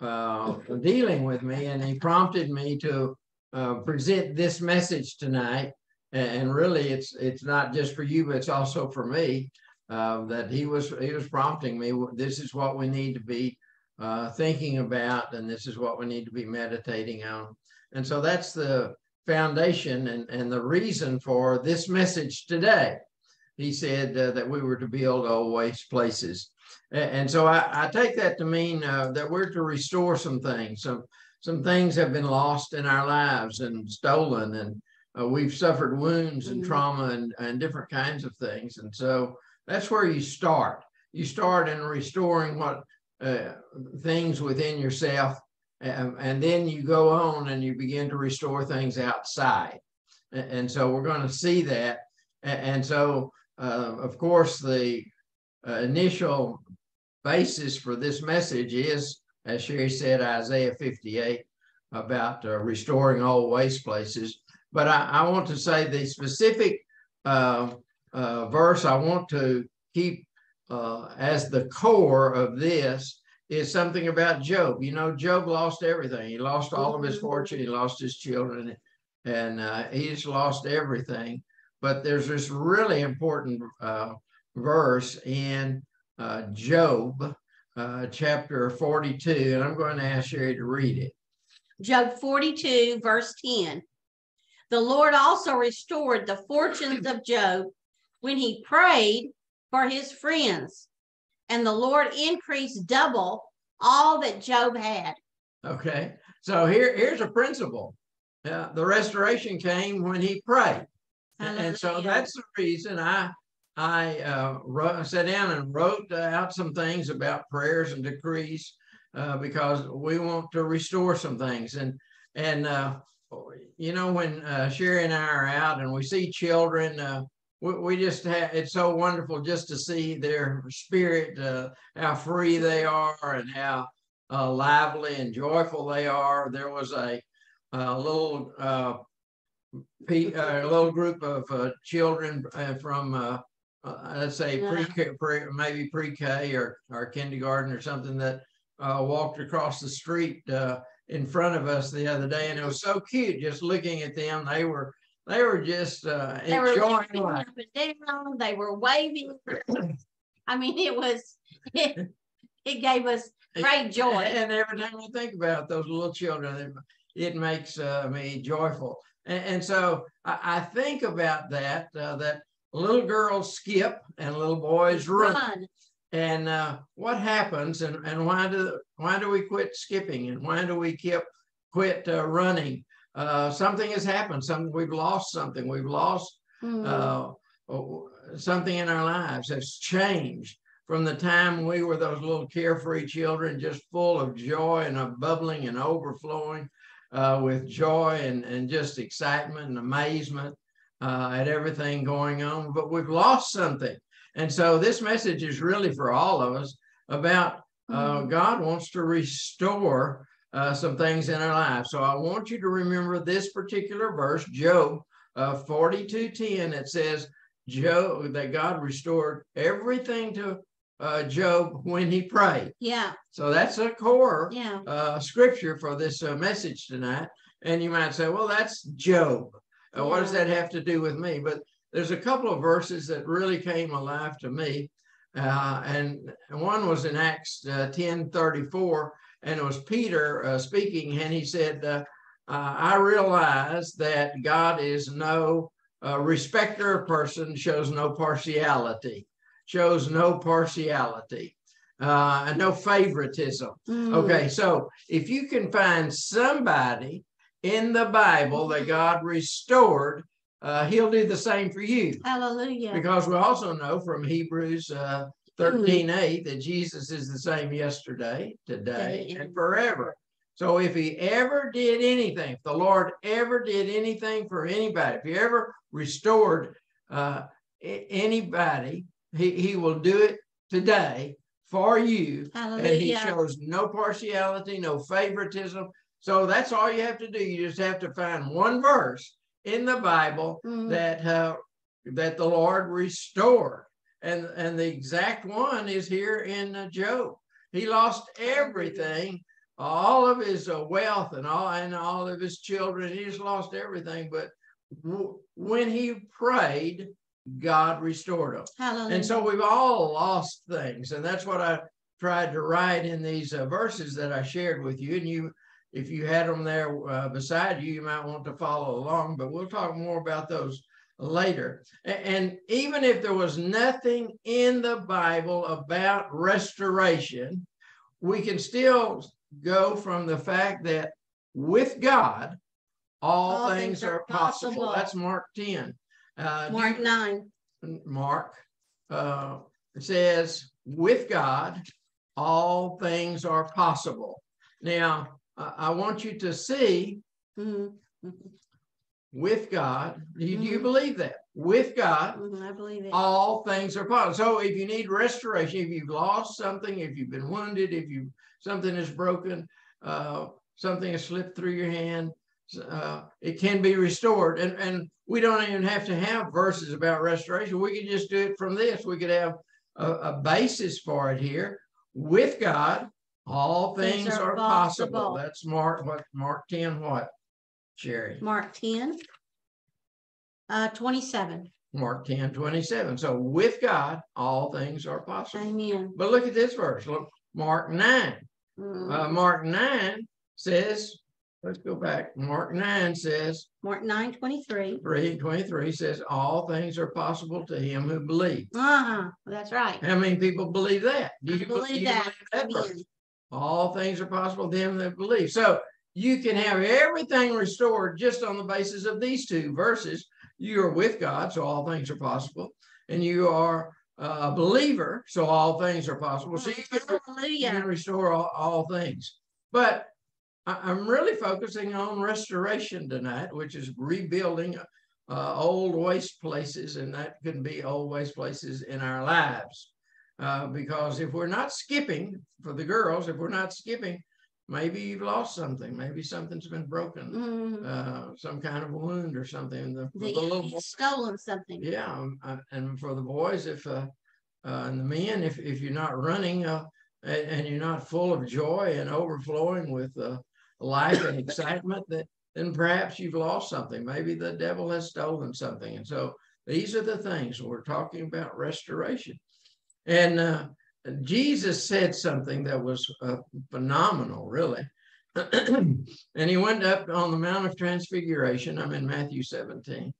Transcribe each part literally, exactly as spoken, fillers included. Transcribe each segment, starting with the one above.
uh, dealing with me, and he prompted me to uh, present this message tonight. And really, it's it's not just for you, but it's also for me. Uh, that he was he was prompting me. This is what we need to be uh, thinking about, and this is what we need to be meditating on. And so that's the foundation and and the reason for this message today. He said uh, that we were to build old waste places. And, and so I, I take that to mean uh, that we're to restore some things. Some, some things have been lost in our lives and stolen, and uh, we've suffered wounds and trauma and, and different kinds of things. And so that's where you start. You start in restoring what uh, things within yourself, and, and then you go on and you begin to restore things outside. And, and so we're going to see that. And, and so, uh, of course, the uh, initial basis for this message is, as Sherry said, Isaiah fifty-eight about uh, restoring old waste places. But I, I want to say the specific uh, Uh, verse I want to keep uh, as the core of this is something about Job. You know, Job lost everything. He lost all of his fortune. He lost his children, and uh, he just lost everything. But there's this really important uh, verse in uh, Job uh, chapter forty-two, and I'm going to ask Sherry to read it. Job forty-two, verse ten. The Lord also restored the fortunes of Job when he prayed for his friends, and the Lord increased double all that Job had. Okay, so here, here's a principle. Uh, the restoration came when he prayed. And, and so that's the reason I, I uh, wrote, sat down and wrote out some things about prayers and decrees, uh, because we want to restore some things. And, and uh, you know, when uh, Sherry and I are out and we see children, uh, we just have, it's so wonderful just to see their spirit, uh, how free they are and how uh, lively and joyful they are. There was a, a little uh, pe a little group of uh, children uh, from, uh, uh, let's say, pre-K, pre, maybe pre-K or, or kindergarten or something that uh, walked across the street uh, in front of us the other day. And it was so cute just looking at them. They were They were just uh, they were jumping up and down. They were waving. I mean, it was it, it gave us great joy. And every time I think about those little children, it, it makes uh, me joyful. And, and so I, I think about that. Uh, that little girls skip and little boys run. run. And uh, what happens? And and why do why do we quit skipping? And why do we keep quit uh, running? Uh, something has happened. Something we've lost. Something we've lost. Mm. Uh, something in our lives has changed from the time we were those little carefree children, just full of joy and of bubbling and overflowing uh, with joy and and just excitement and amazement uh, at everything going on. But we've lost something, and so this message is really for all of us about uh, mm. God wants to restore Uh, some things in our lives. So I want you to remember this particular verse, Job forty-two ten. It says, Job, that God restored everything to uh, Job when he prayed. Yeah. So that's a core yeah. uh, scripture for this uh, message tonight. And you might say, well, that's Job. Uh, yeah. What does that have to do with me? But there's a couple of verses that really came alive to me. Uh, and one was in Acts ten thirty-four. And it was Peter uh, speaking, and he said, uh, uh, I realize that God is no uh, respecter of person, shows no partiality, shows no partiality, uh, and no favoritism. Mm. Okay, so if you can find somebody in the Bible that God restored, uh, he'll do the same for you. Hallelujah. Because we also know from Hebrews uh thirteen eight, that Jesus is the same yesterday, today, and forever. So if he ever did anything, if the Lord ever did anything for anybody, if he ever restored uh, anybody, he, he will do it today for you. Hallelujah. And he shows no partiality, no favoritism. So that's all you have to do. You just have to find one verse in the Bible mm-hmm. that, uh, that the Lord restored. And, and the exact one is here in Job. He lost everything all of his wealth and all, and all of his children. He just lost everything. But w when he prayed, God restored him. Hallelujah. And so we've all lost things. And that's what I tried to write in these uh, verses that I shared with you. And you, if you had them there uh, beside you, you might want to follow along. But we'll talk more about those later. And, and even if there was nothing in the Bible about restoration, we can still go from the fact that with God, all, all things, things are possible. possible. That's Mark ten. Uh, Mark nine. Mark uh, says, with God, all things are possible. Now, uh, I want you to see, mm-hmm. with God, do you, mm-hmm. do you believe that? With God, mm-hmm. I believe it. All things are possible. So if you need restoration, if you've lost something, if you've been wounded, if you something is broken, uh, something has slipped through your hand, uh, it can be restored. And, and we don't even have to have verses about restoration. We can just do it from this. We could have a, a basis for it here. With God, all things, things are, are possible. possible. That's Mark, what, Mark ten, what, Sherry? Mark ten, uh, twenty-seven. Mark ten, twenty-seven. So with God, all things are possible. Amen. But look at this verse. Look, Mark nine. Mm. Uh, Mark nine says, let's go back. Mark nine says, Mark nine, twenty-three. three, twenty-three says, all things are possible to him who believes. Uh-huh. That's right. How many people believe that? Do you believe, believe that? You believe that all things are possible to him that believes. So you can have everything restored just on the basis of these two verses. You are with God, so all things are possible. And you are a believer, so all things are possible. So you can, you can restore all, all things. But I'm really focusing on restoration tonight, which is rebuilding uh, old waste places, and that can be old waste places in our lives. Uh, because if we're not skipping, for the girls, if we're not skipping, maybe you've lost something. Maybe something's been broken, mm-hmm. uh, some kind of wound or something. The, the, the little boy, stolen something. Yeah, and for the boys, if uh, uh, and the men, if if you're not running uh, and, and you're not full of joy and overflowing with uh, life and excitement, that then perhaps you've lost something. Maybe the devil has stolen something, and so these are the things we're talking about restoration. And uh, Jesus said something that was uh, phenomenal, really. And he went up on the Mount of Transfiguration. I'm in Matthew seventeen. And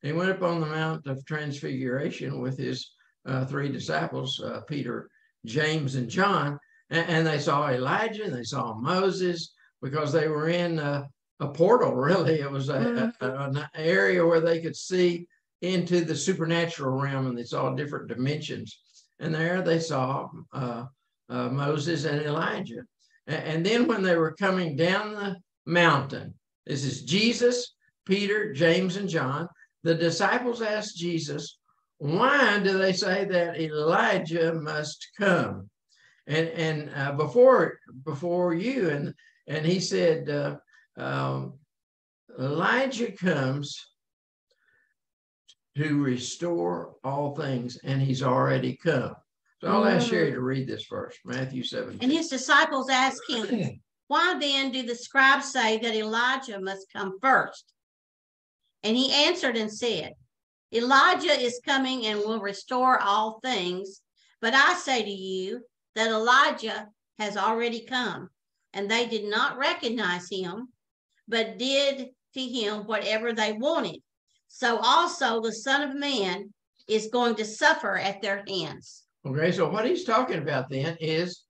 he went up on the Mount of Transfiguration with his uh, three disciples, uh, Peter, James, and John. And, and they saw Elijah, and they saw Moses, because they were in uh, a portal, really. It was a, a, an area where they could see into the supernatural realm, and they saw different dimensions. And there they saw uh, uh, Moses and Elijah. And, and then when they were coming down the mountain, this is Jesus, Peter, James, and John. The disciples asked Jesus, why do they say that Elijah must come? And, and uh, before, before you, and, and he said, uh, um, Elijah comes to restore all things, and he's already come. So I'll ask Sherry to read this verse, Matthew seventeen. And his disciples asked him, why then do the scribes say that Elijah must come first? And he answered and said, Elijah is coming and will restore all things. But I say to you that Elijah has already come. And they did not recognize him, but did to him whatever they wanted. So also the Son of Man is going to suffer at their hands. Okay, so what he's talking about then is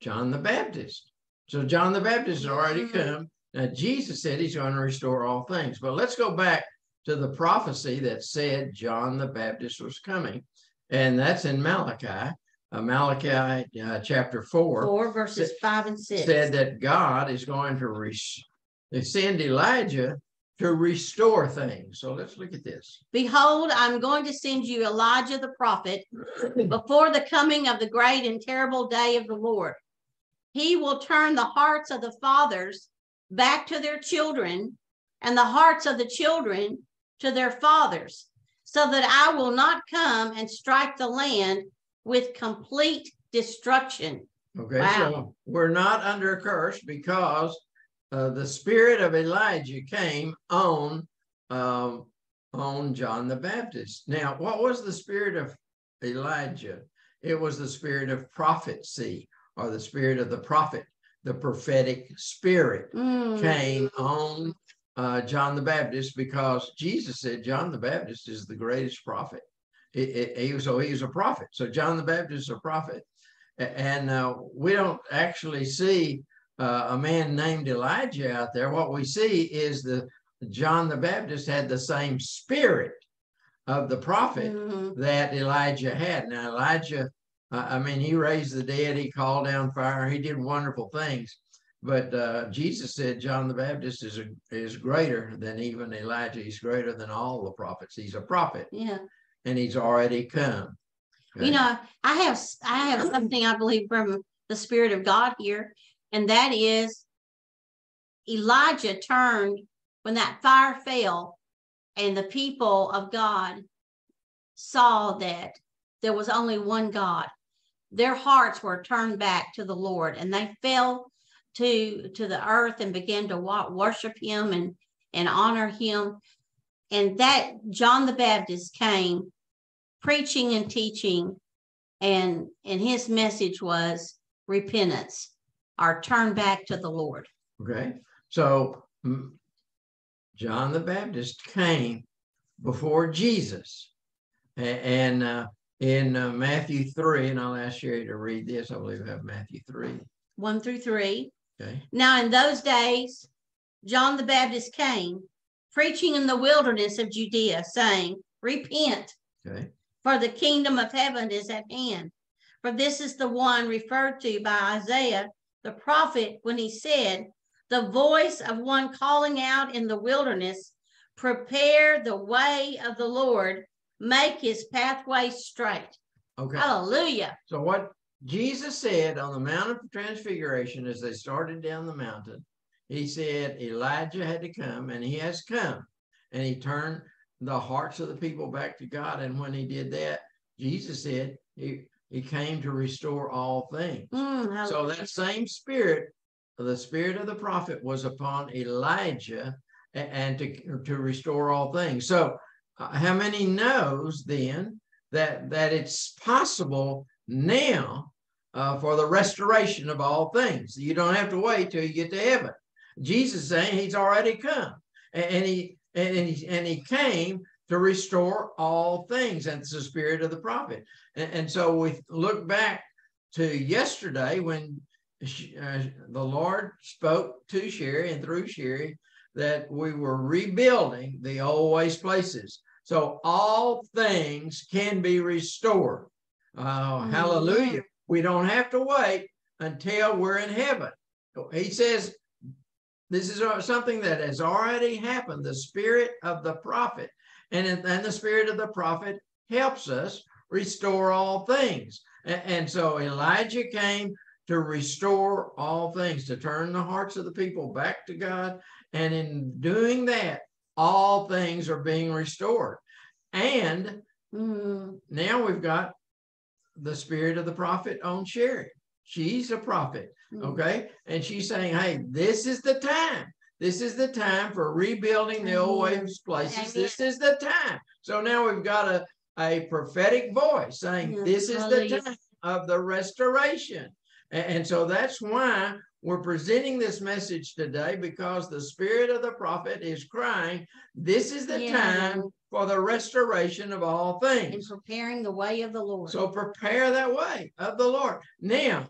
John the Baptist. So John the Baptist has already mm-hmm. come. Now Jesus said he's going to restore all things. But let's go back to the prophecy that said John the Baptist was coming. And that's in Malachi. Uh, Malachi uh, chapter four. four verses five and six. Said that God is going to re send Elijah to restore things. So let's look at this. Behold, I'm going to send you Elijah the prophet before the coming of the great and terrible day of the Lord. He will turn the hearts of the fathers back to their children and the hearts of the children to their fathers, so that I will not come and strike the land with complete destruction. Okay, wow. So we're not under a curse because uh, the spirit of Elijah came on uh, on John the Baptist. Now, what was the spirit of Elijah? It was the spirit of prophecy, or the spirit of the prophet. The prophetic spirit mm. came on uh, John the Baptist because Jesus said John the Baptist is the greatest prophet. It, it, he was, so he was a prophet. So John the Baptist is a prophet. And uh, we don't actually see uh, a man named Elijah out there. What we see is the John the Baptist had the same spirit of the prophet mm-hmm. that Elijah had. Now, Elijah, uh, I mean, he raised the dead. He called down fire. He did wonderful things. But uh, Jesus said John the Baptist is, a, is greater than even Elijah. He's greater than all the prophets. He's a prophet. Yeah. And he's already come. Okay. You know, I have I have something I believe from the Spirit of God here, and that is Elijah turned when that fire fell, and the people of God saw that there was only one God. Their hearts were turned back to the Lord, and they fell to to the earth and began to worship Him and and honor Him. And that John the Baptist came preaching and teaching, and and his message was repentance, or turn back to the Lord. Okay, so John the Baptist came before Jesus, and, and uh, in uh, Matthew three, and I'll ask Sherry to read this. I believe we have Matthew three, one through three. Okay. Now in those days, John the Baptist came preaching in the wilderness of Judea, saying, "Repent." Okay. For the kingdom of heaven is at hand. For this is the one referred to by Isaiah the prophet when he said, "The voice of one calling out in the wilderness, prepare the way of the Lord, make his pathway straight." Okay. Hallelujah. So what Jesus said on the Mount of Transfiguration as they started down the mountain, he said Elijah had to come, and he has come, and he turned the hearts of the people back to God. And when he did that, Jesus said he, he came to restore all things. Mm, so that same spirit, the spirit of the prophet, was upon Elijah and to, to restore all things. So uh, how many knows then that, that it's possible now uh, for the restoration of all things? You don't have to wait till you get to heaven. Jesus is saying he's already come, and, and he And he, and he came to restore all things. And it's the spirit of the prophet. And, and so we look back to yesterday when she, uh, the Lord spoke to Sherry and through Sherry that we were rebuilding the old waste places. So all things can be restored. Uh, mm-hmm. Hallelujah. We don't have to wait until we're in heaven. He says, this is something that has already happened, the spirit of the prophet. And, and the spirit of the prophet helps us restore all things. And, and so Elijah came to restore all things, to turn the hearts of the people back to God. And in doing that, all things are being restored. And now we've got the spirit of the prophet on Sherry. She's a prophet, okay? And she's saying, hey, this is the time. This is the time for rebuilding the old waste places. This is the time. So now we've got a, a prophetic voice saying, this is the time of the restoration. And, and so that's why we're presenting this message today, because the spirit of the prophet is crying, this is the yeah. time for the restoration of all things. And preparing the way of the Lord. So prepare that way of the Lord. Now,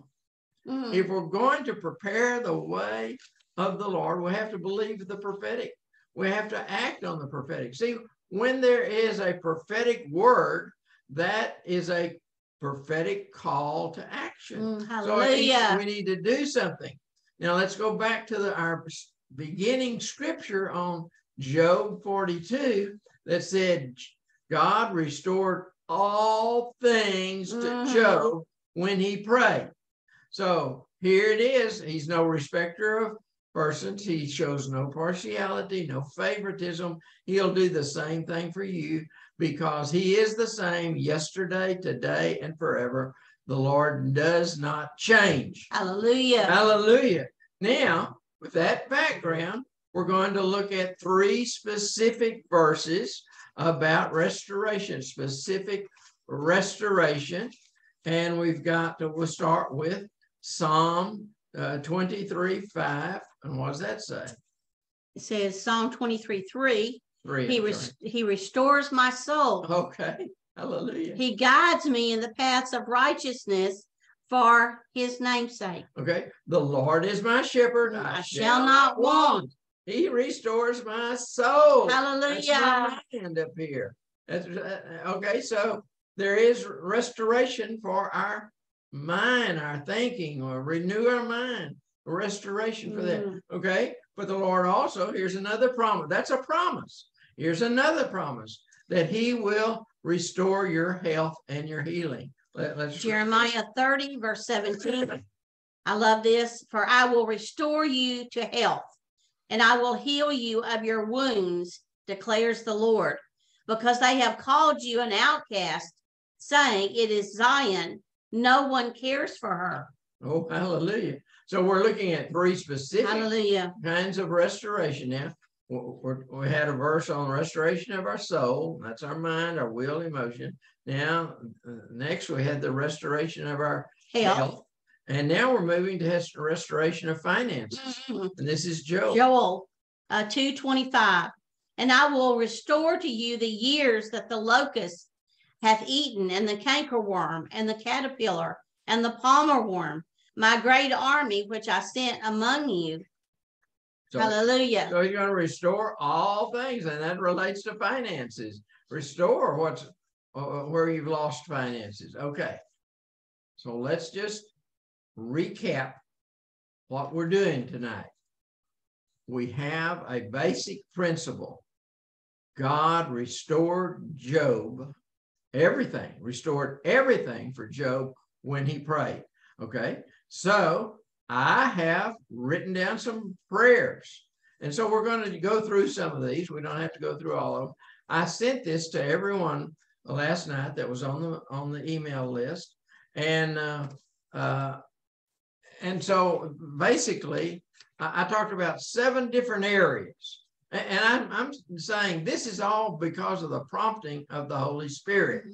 mm. if we're going to prepare the way of the Lord, we have to believe the prophetic. We have to act on the prophetic. See, when there is a prophetic word, that is a prophetic call to action. Mm, hallelujah. So we need to do something. Now let's go back to the, our beginning scripture on Job forty-two that said God restored all things to mm-hmm. Job when he prayed. So here it is. He's no respecter of persons. He shows no partiality, no favoritism. He'll do the same thing for you because he is the same yesterday, today, and forever. The Lord does not change. Hallelujah. Hallelujah. Now, with that background, we're going to look at three specific verses about restoration, specific restoration. And we've got to, we'll start with Psalm uh, twenty-three, five. And what does that say? It says Psalm twenty-three, three. Three he, res he restores my soul. Okay. Hallelujah. He guides me in the paths of righteousness for his name's sake. Okay. The Lord is my shepherd. I, I shall, shall not want. want. He restores my soul. Hallelujah. That's my hand up here. That's, okay. So there is restoration for our mind, our thinking, or renew our mind. Restoration for that. Mm. Okay. But the Lord also, here's another promise. That's a promise. Here's another promise that he will restore your health and your healing. Let, let's Jeremiah thirty, verse seventeen. I love this. For I will restore you to health, and I will heal you of your wounds, declares the Lord, because they have called you an outcast, saying it is Zion. No one cares for her. Oh, hallelujah. So we're looking at three specific hallelujah. kinds of restoration now. We had a verse on restoration of our soul. That's our mind, our will, emotion. Now, next we had the restoration of our health. health. And now we're moving to restoration of finances. Mm-hmm. And this is Joel. Joel uh, two twenty-five. And I will restore to you the years that the locust hath eaten, and the cankerworm, and the caterpillar, and the palmer worm, my great army which I sent among you. So, hallelujah. So he's going to restore all things, and that relates to finances. Restore what's uh, where you've lost finances. Okay. So let's just recap what we're doing tonight. We have a basic principle. God restored Job everything, restored everything for Job when he prayed. Okay. So I have written down some prayers. And so we're going to go through some of these. We don't have to go through all of them. I sent this to everyone last night that was on the on the email list. And uh, uh, and so basically, I, I talked about seven different areas. And, and I'm, I'm saying this is all because of the prompting of the Holy Spirit,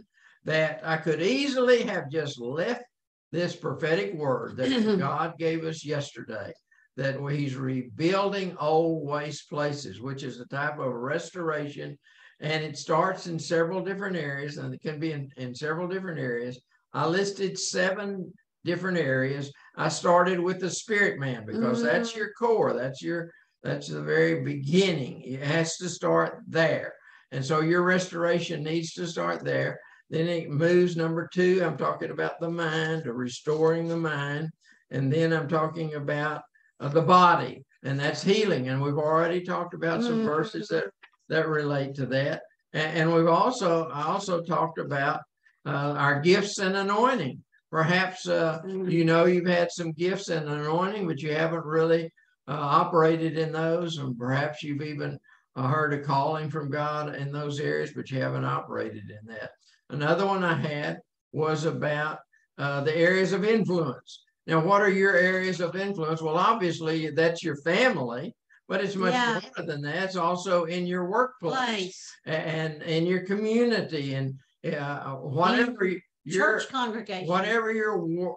that I could easily have just left this prophetic word that God gave us yesterday, that he's rebuilding old waste places, which is a type of restoration. And it starts in several different areas, and it can be in, in several different areas. I listed seven different areas. I started with the spirit man, because mm-hmm. that's your core. That's your, that's the very beginning. It has to start there. And so your restoration needs to start there. Then it moves, number two, I'm talking about the mind, or restoring the mind. And then I'm talking about uh, the body, and that's healing. And we've already talked about some verses that, that relate to that. And, and we've also, I also talked about uh, our gifts and anointing. Perhaps, uh, you know, you've had some gifts and anointing, but you haven't really uh, operated in those. And perhaps you've even heard a calling from God in those areas, but you haven't operated in that. Another one I had was about uh, the areas of influence. Now, what are your areas of influence? Well, obviously, that's your family, but it's much yeah. broader than that. It's also in your workplace and in your community, and uh, whatever in your church congregation, whatever your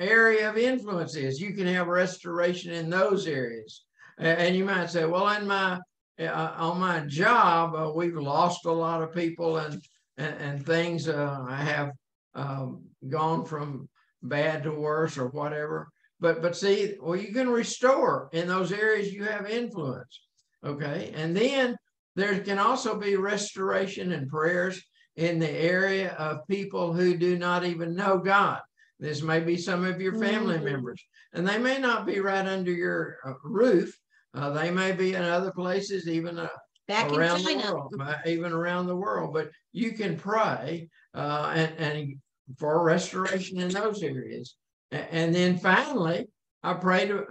area of influence is, you can have restoration in those areas. And you might say, well, in my uh, on my job, uh, we've lost a lot of people, and And, and things uh, have um, gone from bad to worse or whatever. But but see, well, you can restore in those areas you have influence, okay? And then there can also be restoration and prayers in the area of people who do not even know God. This may be some of your family mm-hmm. members, and they may not be right under your roof. Uh, they may be in other places, even a Back around in China. The world, even around the world, but you can pray uh, and, and for restoration in those areas. And, and then finally, I pray to,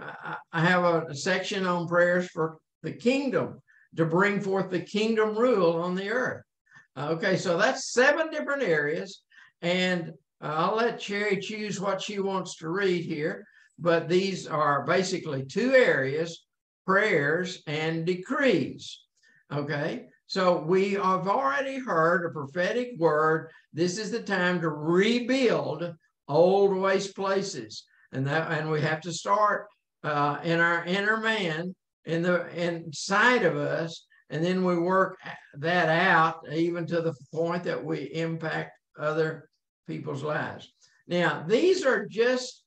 I have a section on prayers for the kingdom, to bring forth the kingdom rule on the earth. Okay, so that's seven different areas. And Uh, I'll let Sherry choose what she wants to read here, but these are basically two areas, prayers and decrees, okay? So we have already heard a prophetic word. This is the time to rebuild old waste places. And that, and we have to start uh, in our inner man, in the inside of us, and then we work that out even to the point that we impact other people's lives. Now, these are just,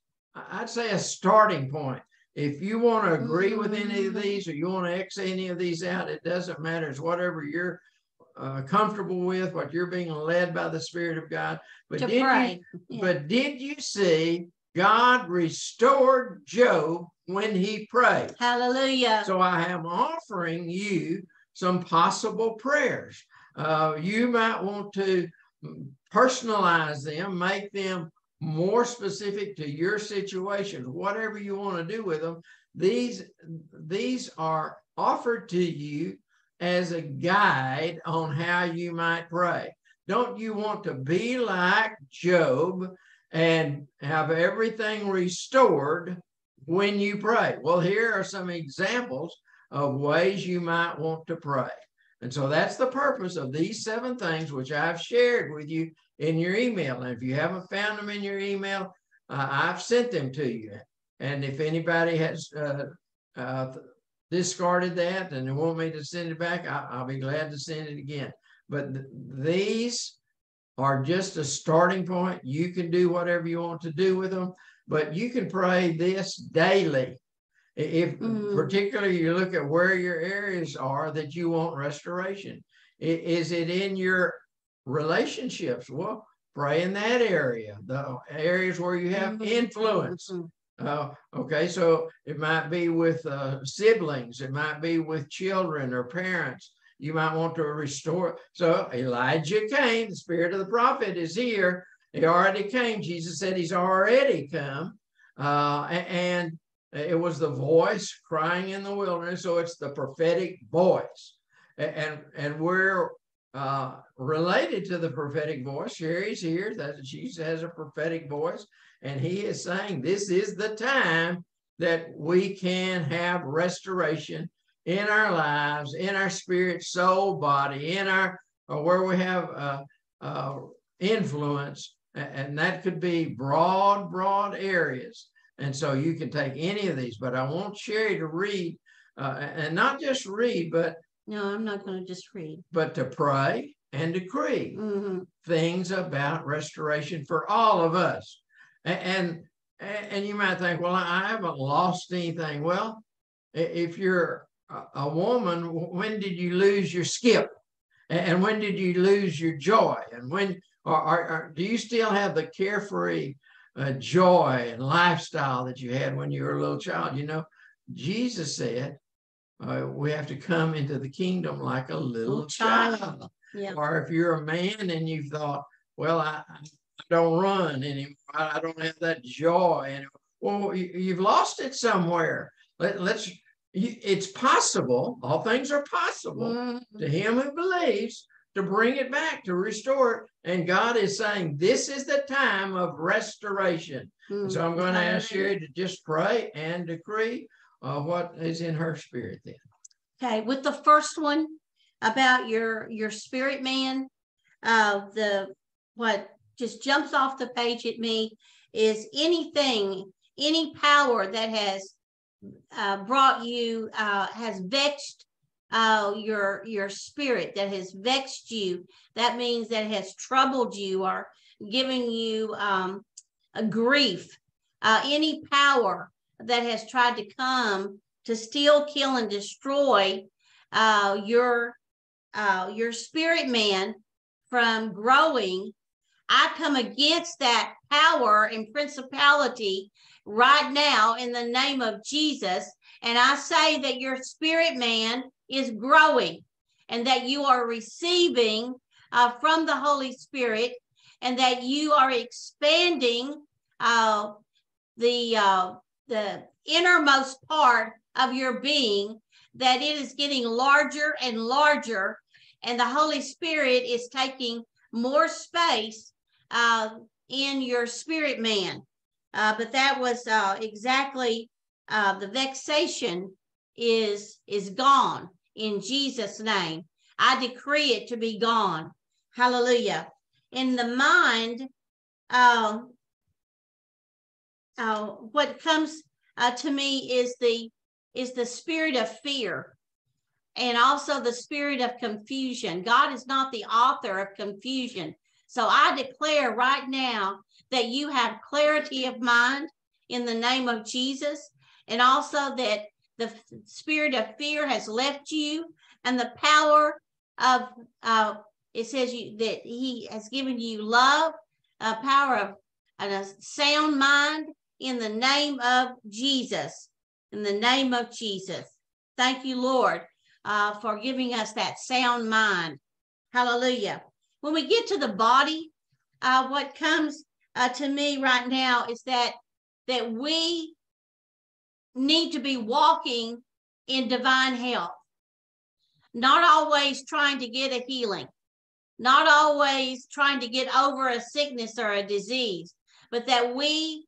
I'd say, a starting point. If you want to agree with any of these or you want to X any of these out, it doesn't matter. It's whatever you're uh, comfortable with, what you're being led by the Spirit of God. But to did pray. You, yeah. But did you see God restored Job when he prayed? Hallelujah. So I am offering you some possible prayers. Uh, you might want to personalize them, make them more specific to your situation, whatever you want to do with them. These, these are offered to you as a guide on how you might pray. Don't you want to be like Job and have everything restored when you pray? Well, here are some examples of ways you might want to pray. And so that's the purpose of these seven things, which I've shared with you in your email. And if you haven't found them in your email, uh, I've sent them to you. And if anybody has uh, uh, discarded that and they want me to send it back, I I'll be glad to send it again. But th these are just a starting point. You can do whatever you want to do with them, but you can pray this daily. If mm. particularly you look at where your areas are that you want restoration. Is it in your relationships? Well, pray in that area, the areas where you have mm-hmm. influence. Mm-hmm. uh, okay, so it might be with uh, siblings. It might be with children or parents. You might want to restore. So Elijah came. The spirit of the prophet is here. He already came. Jesus said he's already come. Uh, and it was the voice crying in the wilderness. So it's the prophetic voice. And, and we're uh, related to the prophetic voice. Sherry's here. That she has a prophetic voice. And he is saying this is the time that we can have restoration in our lives, in our spirit, soul, body, in our, or where we have uh, uh, influence, and that could be broad, broad areas. And so you can take any of these, but I want Sherry to read, uh, and not just read, but... No, I'm not going to just read. But to pray and decree mm-hmm. things about restoration for all of us. And, and, and you might think, well, I haven't lost anything. Well, if you're a woman, when did you lose your skip? And when did you lose your joy? And when or, or, or do you still have the carefree uh, joy and lifestyle that you had when you were a little child? You know, Jesus said, uh, we have to come into the kingdom like a little child. child. Yeah. Or if you're a man and you've thought, well, I, I don't run anymore. I don't have that joy anymore. Well, you, you've lost it somewhere. Let, let's... It's possible, all things are possible mm-hmm. to him who believes, to bring it back, to restore it. And God is saying, this is the time of restoration. Mm-hmm. So I'm going to ask Sherry to just pray and decree uh, what is in her spirit then. Okay, with the first one about your, your spirit man, uh, the what just jumps off the page at me is anything, any power that has Uh, brought you, uh, has vexed uh, your your spirit, that has vexed you. That means that has troubled you or giving you um, a grief. Uh, any power that has tried to come to steal, kill, and destroy uh, your uh, your spirit man from growing, I come against that power and principality right now in the name of Jesus. And I say that your spirit man is growing and that you are receiving uh, from the Holy Spirit and that you are expanding uh, the, uh, the innermost part of your being, that it is getting larger and larger and the Holy Spirit is taking more space uh, in your spirit man. Uh, but that was uh, exactly uh, the vexation is, is gone in Jesus' name. I decree it to be gone. Hallelujah. In the mind, uh, uh, what comes uh, to me is the, is the spirit of fear and also the spirit of confusion. God is not the author of confusion. So I declare right now that you have clarity of mind in the name of Jesus, and also that the spirit of fear has left you, and the power of, uh, it says you, that he has given you love, a power of and a sound mind in the name of Jesus, in the name of Jesus. Thank you, Lord, uh, for giving us that sound mind. Hallelujah. When we get to the body, uh, what comes uh, to me right now is that, that we need to be walking in divine health, not always trying to get a healing, not always trying to get over a sickness or a disease, but that we,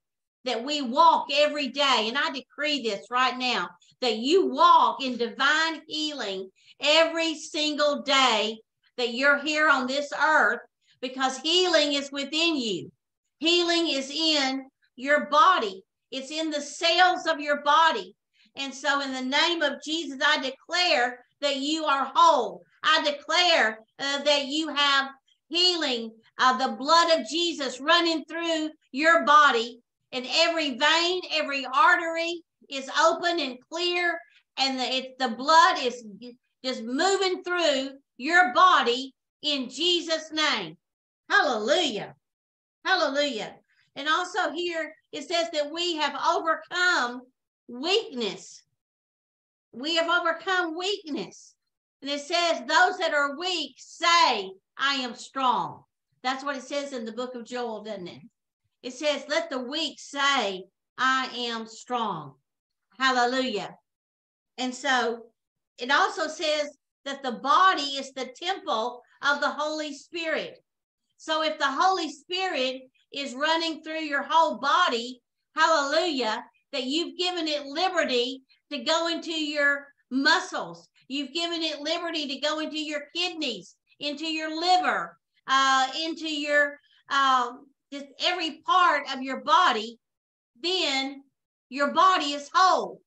that we walk every day. And I decree this right now, that you walk in divine healing every single day that you're here on this earth, because healing is within you. Healing is in your body. It's in the cells of your body. And so in the name of Jesus, I declare that you are whole. I declare uh, that you have healing, uh, the blood of Jesus running through your body, and every vein, every artery is open and clear, and the, it, the blood is just moving through your body in Jesus' name. Hallelujah. Hallelujah. And also here it says that we have overcome weakness. We have overcome weakness. And it says those that are weak say, I am strong. That's what it says in the book of Joel, doesn't it? It says, let the weak say, I am strong. Hallelujah. And so it also says that the body is the temple of the Holy Spirit. So if the Holy Spirit is running through your whole body, hallelujah, that you've given it liberty to go into your muscles. You've given it liberty to go into your kidneys, into your liver, uh, into your, uh, just every part of your body. Then your body is whole.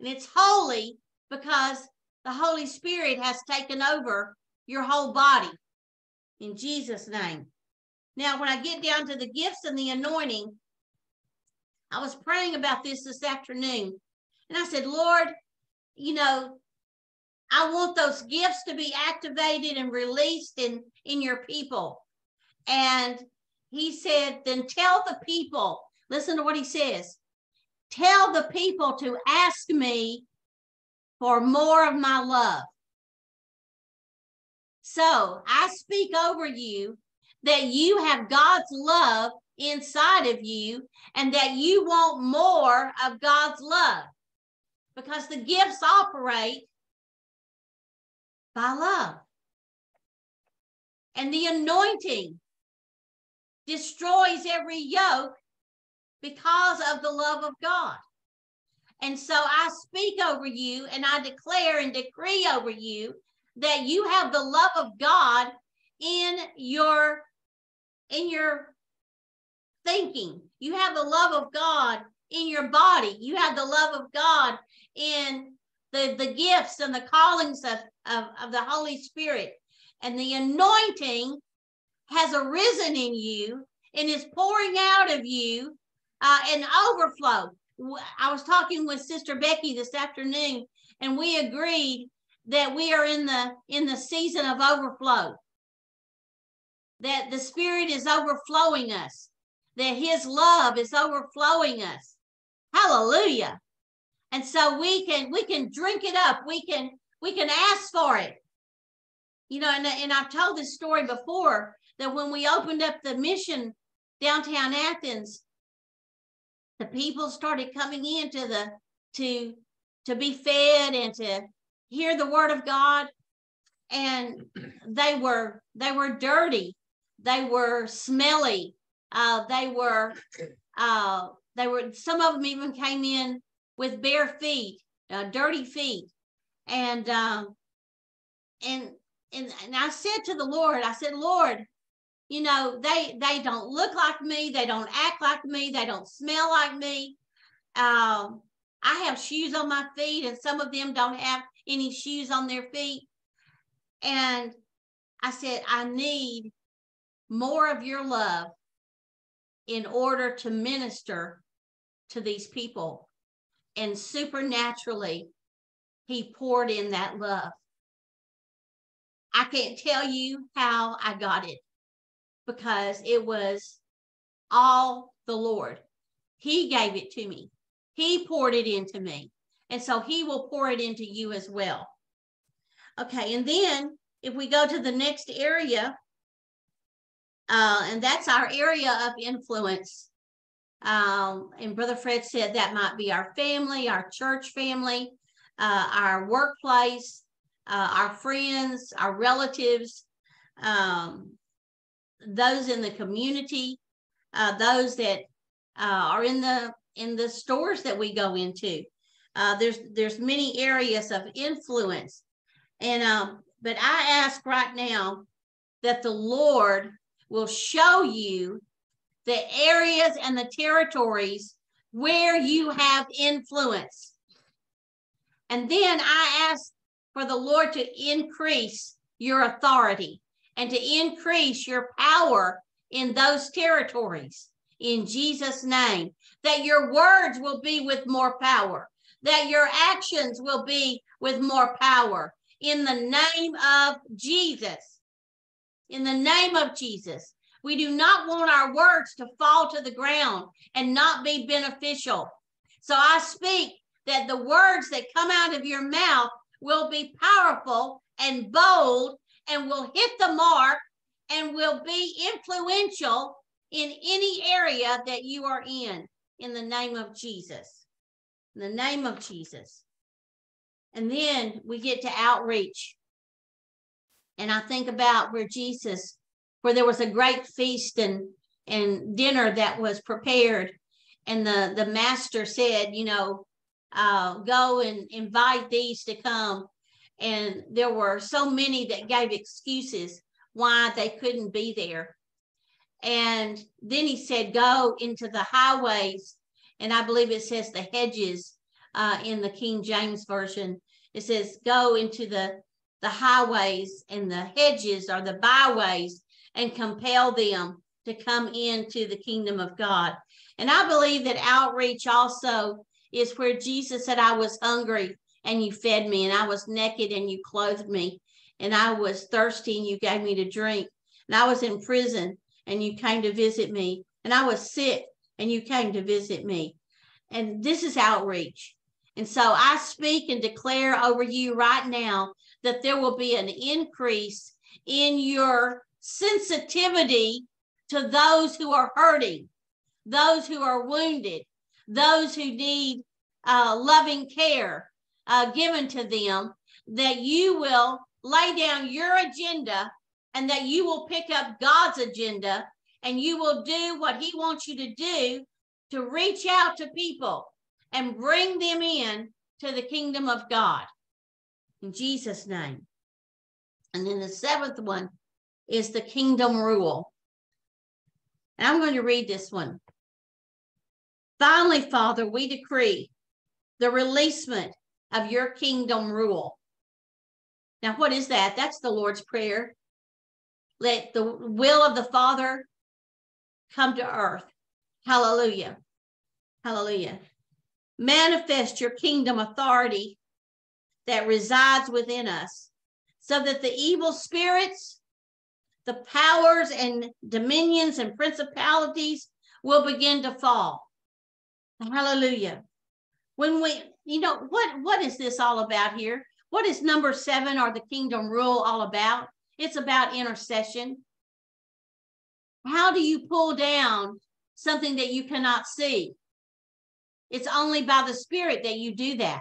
And it's holy because the Holy Spirit has taken over your whole body in Jesus' name. Now, when I get down to the gifts and the anointing, I was praying about this this afternoon, and I said, Lord, you know, I want those gifts to be activated and released in, in your people. And he said, then tell the people, listen to what he says, tell the people to ask me for more of my love. So I speak over you that you have God's love inside of you, and that you want more of God's love, because the gifts operate by love. And the anointing destroys every yoke because of the love of God. And so I speak over you, and I declare and decree over you that you have the love of God in your, in your thinking. You have the love of God in your body. You have the love of God in the, the gifts and the callings of, of, of the Holy Spirit. And the anointing has arisen in you and is pouring out of you uh, an overflow. I was talking with Sister Becky this afternoon, and we agreed that we are in the in the season of overflow, that the Spirit is overflowing us, that his love is overflowing us. Hallelujah. And so we can we can drink it up. We can we can ask for it. You know, and, and I've told this story before, that when we opened up the mission downtown Athens, the people started coming in to the to to be fed and to hear the word of God, and they were they were dirty, they were smelly, Uh, they were, uh, they were, some of them even came in with bare feet, uh, dirty feet. And, um, and, and, and I said to the Lord, I said, Lord, you know, they, they don't look like me. They don't act like me. They don't smell like me. Um, I have shoes on my feet, and some of them don't have any shoes on their feet. And I said, I need more of your love in order to minister to these people. And supernaturally, he poured in that love. I can't tell you how I got it, because it was all the Lord. He gave it to me. He poured it into me. And so he will pour it into you as well. Okay, and then if we go to the next area, uh, and that's our area of influence. Um, and Brother Fred said that might be our family, our church family, uh, our workplace, uh, our friends, our relatives, um, those in the community, uh, those that uh, are in the in the stores that we go into. Uh, there's there's many areas of influence. And, um, but I ask right now that the Lord will show you the areas and the territories where you have influence. And then I ask for the Lord to increase your authority and to increase your power in those territories in Jesus' name, that your words will be with more power, that your actions will be with more power. In the name of Jesus, in the name of Jesus, we do not want our words to fall to the ground and not be beneficial. So I speak that the words that come out of your mouth will be powerful and bold and will hit the mark and will be influential in any area that you are in, in the name of Jesus, in the name of Jesus. And then we get to outreach. And I think about where Jesus, where there was a great feast and, and dinner that was prepared. And the, the master said, you know, uh, go and invite these to come. And there were so many that gave excuses why they couldn't be there. And then he said, go into the highways. And I believe it says the hedges. Uh, in the King James Version, it says, go into the, the highways and the hedges or the byways and compel them to come into the kingdom of God. And I believe that outreach also is where Jesus said, I was hungry and you fed me, and I was naked and you clothed me, and I was thirsty and you gave me to drink, and I was in prison and you came to visit me, and I was sick and you came to visit me. And this is outreach. And so I speak and declare over you right now that there will be an increase in your sensitivity to those who are hurting, those who are wounded, those who need uh, loving care uh, given to them, that you will lay down your agenda and that you will pick up God's agenda, and you will do what he wants you to do to reach out to people and bring them in to the kingdom of God in Jesus' name. And then the seventh one is the kingdom rule. And I'm going to read this one. Finally, Father, we decree the releasement of your kingdom rule. Now, what is that? That's the Lord's Prayer. Let the will of the Father come to earth. Hallelujah. Hallelujah. Manifest your kingdom authority that resides within us, so that the evil spirits, the powers and dominions and principalities will begin to fall. Hallelujah. When we, you know, what, what is this all about here? What is number seven or the kingdom rule all about? It's about intercession. How do you pull down something that you cannot see? It's only by the Spirit that you do that.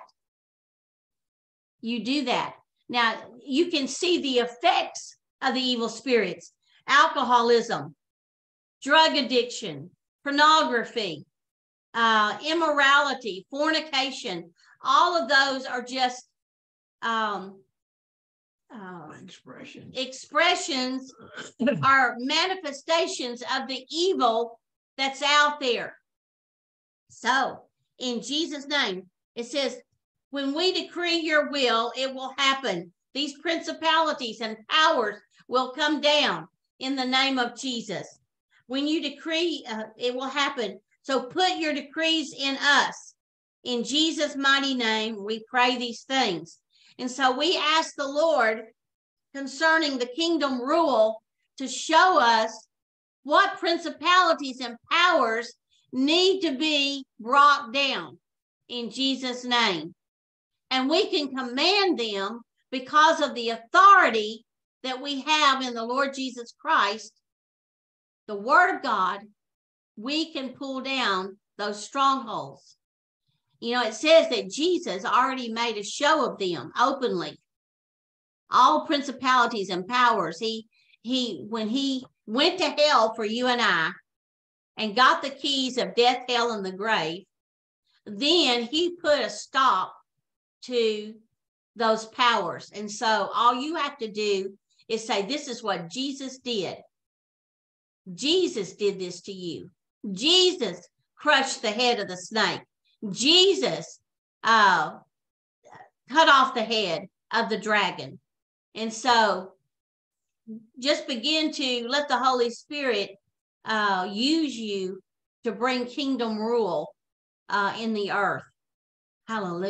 You do that. Now, you can see the effects of the evil spirits, alcoholism, drug addiction, pornography, uh, immorality, fornication. All of those are just um, uh, expressions. Expressions are manifestations of the evil that's out there. So in Jesus' name, it says, when we decree your will, it will happen. These principalities and powers will come down in the name of Jesus. When you decree, uh, it will happen. So put your decrees in us. In Jesus' mighty name, we pray these things. And so we ask the Lord concerning the kingdom rule to show us what principalities and powers need to be brought down in Jesus' name. And we can command them because of the authority that we have in the Lord Jesus Christ, the Word of God. We can pull down those strongholds. You know, it says that Jesus already made a show of them openly. All principalities and powers. He, he, when he went to hell for you and I and got the keys of death, hell, and the grave, then he put a stop to those powers. And so all you have to do is say, this is what Jesus did. Jesus did this to you. Jesus crushed the head of the snake. Jesus uh, cut off the head of the dragon. And so just begin to let the Holy Spirit uh, use you to bring kingdom rule uh, in the earth. Hallelujah.